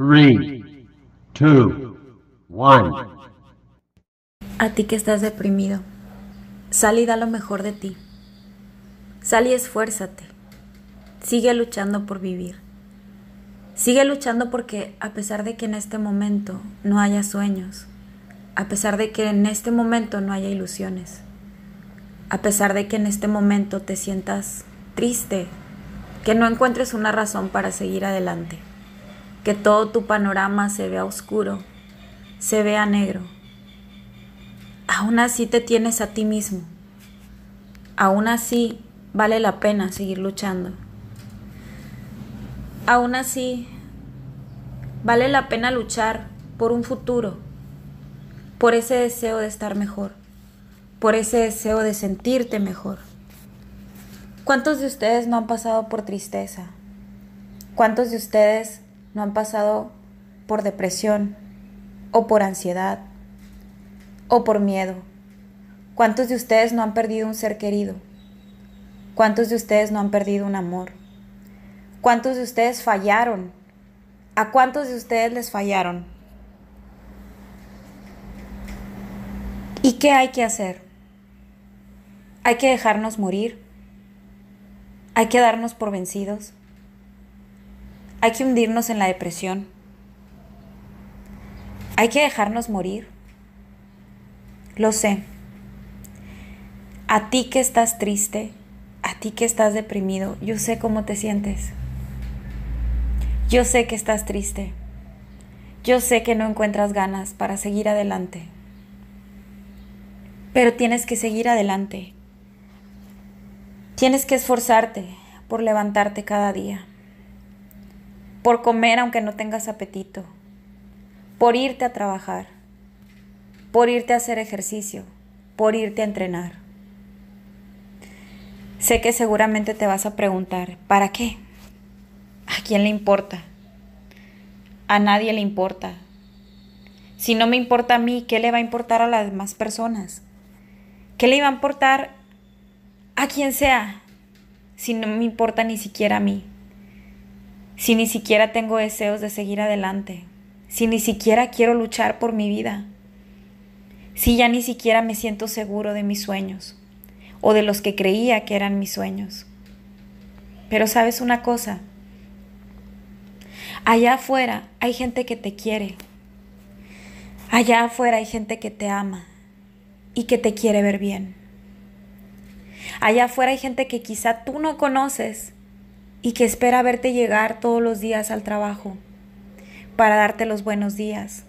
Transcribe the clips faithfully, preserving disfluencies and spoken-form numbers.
three, two, one. A ti que estás deprimido, sal y da lo mejor de ti. Sal y esfuérzate. Sigue luchando por vivir. Sigue luchando porque a pesar de que en este momento no haya sueños, a pesar de que en este momento no haya ilusiones, a pesar de que en este momento te sientas triste, que no encuentres una razón para seguir adelante, que todo tu panorama se vea oscuro, se vea negro, aún así te tienes a ti mismo, aún así vale la pena seguir luchando, aún así vale la pena luchar por un futuro, por ese deseo de estar mejor, por ese deseo de sentirte mejor. ¿Cuántos de ustedes no han pasado por tristeza? ¿Cuántos de ustedes no han pasado por depresión o por ansiedad o por miedo? ¿Cuántos de ustedes no han perdido un ser querido? ¿Cuántos de ustedes no han perdido un amor? ¿Cuántos de ustedes fallaron? ¿A cuántos de ustedes les fallaron? ¿Y qué hay que hacer? ¿Hay que dejarnos morir? ¿Hay que darnos por vencidos? ¿Hay que hundirnos en la depresión? ¿Hay que dejarnos morir? Lo sé. A ti que estás triste, a ti que estás deprimido, yo sé cómo te sientes. Yo sé que estás triste. Yo sé que no encuentras ganas para seguir adelante. Pero tienes que seguir adelante. Tienes que esforzarte por levantarte cada día. Por comer aunque no tengas apetito, por irte a trabajar, por irte a hacer ejercicio, por irte a entrenar. Sé que seguramente te vas a preguntar, ¿para qué? ¿A quién le importa? A nadie le importa. Si no me importa a mí, ¿qué le va a importar a las demás personas? ¿Qué le va a importar a quien sea si no me importa ni siquiera a mí? Si ni siquiera tengo deseos de seguir adelante, si ni siquiera quiero luchar por mi vida, si ya ni siquiera me siento seguro de mis sueños o de los que creía que eran mis sueños. Pero sabes una cosa, allá afuera hay gente que te quiere, allá afuera hay gente que te ama y que te quiere ver bien. Allá afuera hay gente que quizá tú no conoces y que espera verte llegar todos los días al trabajo para darte los buenos días,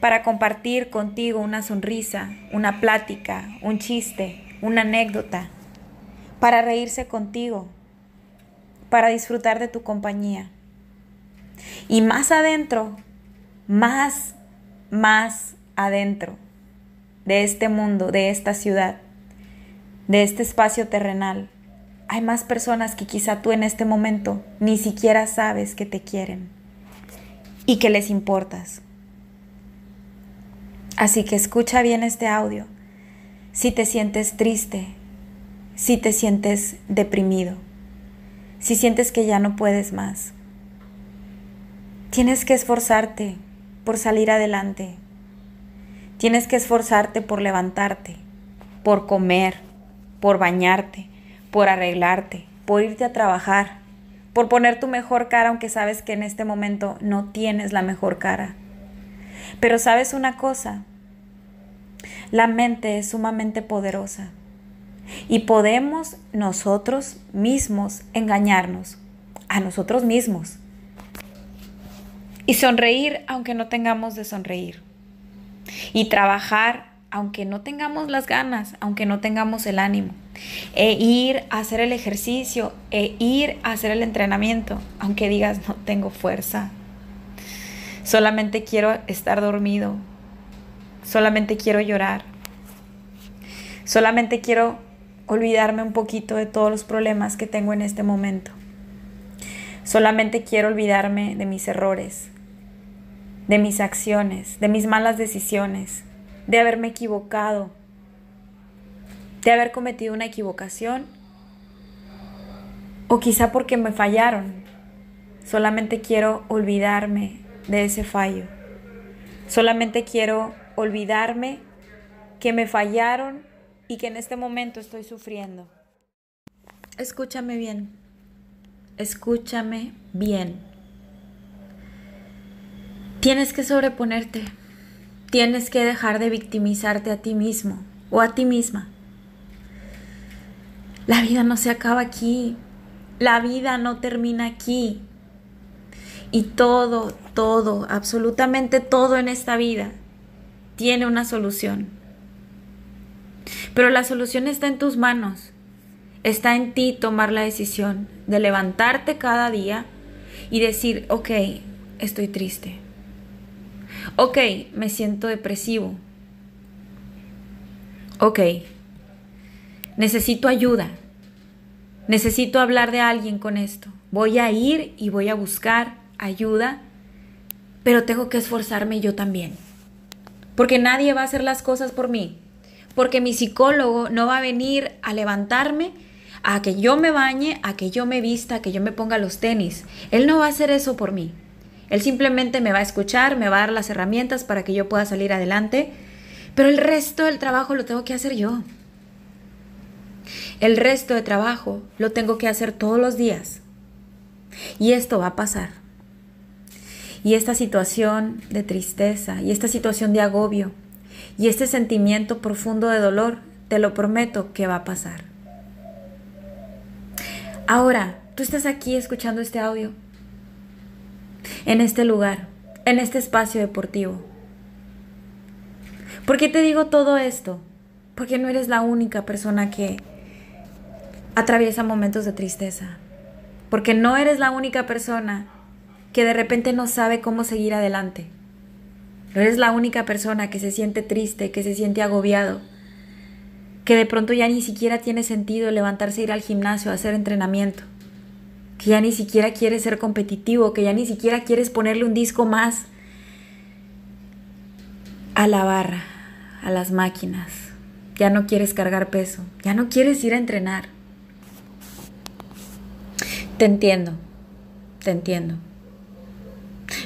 para compartir contigo una sonrisa, una plática, un chiste, una anécdota, para reírse contigo, para disfrutar de tu compañía. Y más adentro, más, más adentro de este mundo, de esta ciudad, de este espacio terrenal, hay más personas que quizá tú en este momento ni siquiera sabes que te quieren y que les importas. Así que escucha bien este audio si te sientes triste, si te sientes deprimido, si sientes que ya no puedes más. Tienes que esforzarte por salir adelante. Tienes que esforzarte por levantarte, por comer, por bañarte, por arreglarte, por irte a trabajar, por poner tu mejor cara aunque sabes que en este momento no tienes la mejor cara. Pero sabes una cosa, la mente es sumamente poderosa y podemos nosotros mismos engañarnos a nosotros mismos y sonreír aunque no tengamos de sonreír y trabajar aunque no tengamos las ganas, aunque no tengamos el ánimo, e ir a hacer el ejercicio, e ir a hacer el entrenamiento, aunque digas no tengo fuerza, solamente quiero estar dormido, solamente quiero llorar, solamente quiero olvidarme un poquito de todos los problemas que tengo en este momento, solamente quiero olvidarme de mis errores, de mis acciones, de mis malas decisiones, de haberme equivocado, de haber cometido una equivocación, o quizá porque me fallaron. Solamente quiero olvidarme de ese fallo. Solamente quiero olvidarme que me fallaron y que en este momento estoy sufriendo. Escúchame bien. Escúchame bien. Tienes que sobreponerte. Tienes que dejar de victimizarte a ti mismo o a ti misma. La vida no se acaba aquí. La vida no termina aquí. Y todo, todo, absolutamente todo en esta vida tiene una solución. Pero la solución está en tus manos. Está en ti tomar la decisión de levantarte cada día y decir, ok, estoy triste. Ok, me siento depresivo. Ok, necesito ayuda. Necesito hablar de alguien con esto. Voy a ir y voy a buscar ayuda, pero tengo que esforzarme yo también. Porque nadie va a hacer las cosas por mí. Porque mi psicólogo no va a venir a levantarme, a que yo me bañe, a que yo me vista, a que yo me ponga los tenis. Él no va a hacer eso por mí. Él simplemente me va a escuchar, me va a dar las herramientas para que yo pueda salir adelante, pero el resto del trabajo lo tengo que hacer yo. El resto del trabajo lo tengo que hacer todos los días. Y esto va a pasar. Y esta situación de tristeza, y esta situación de agobio, y este sentimiento profundo de dolor, te lo prometo que va a pasar. Ahora, tú estás aquí escuchando este audio, en este lugar, en este espacio deportivo. ¿Por qué te digo todo esto? Porque no eres la única persona que atraviesa momentos de tristeza. Porque no eres la única persona que de repente no sabe cómo seguir adelante. No eres la única persona que se siente triste, que se siente agobiado, que de pronto ya ni siquiera tiene sentido levantarse e ir al gimnasio a hacer entrenamiento, que ya ni siquiera quieres ser competitivo, que ya ni siquiera quieres ponerle un disco más a la barra, a las máquinas, ya no quieres cargar peso, ya no quieres ir a entrenar. Te entiendo, te entiendo,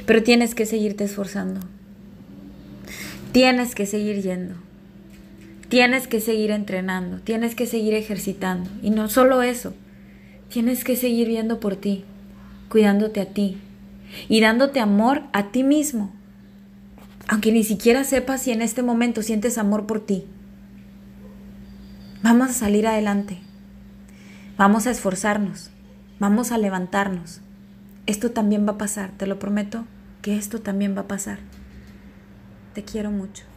pero tienes que seguirte esforzando. Tienes que seguir yendo, tienes que seguir entrenando, tienes que seguir ejercitando. Y no solo eso, tienes que seguir viendo por ti, cuidándote a ti y dándote amor a ti mismo. Aunque ni siquiera sepas si en este momento sientes amor por ti. Vamos a salir adelante, vamos a esforzarnos, vamos a levantarnos. Esto también va a pasar, te lo prometo que esto también va a pasar. Te quiero mucho.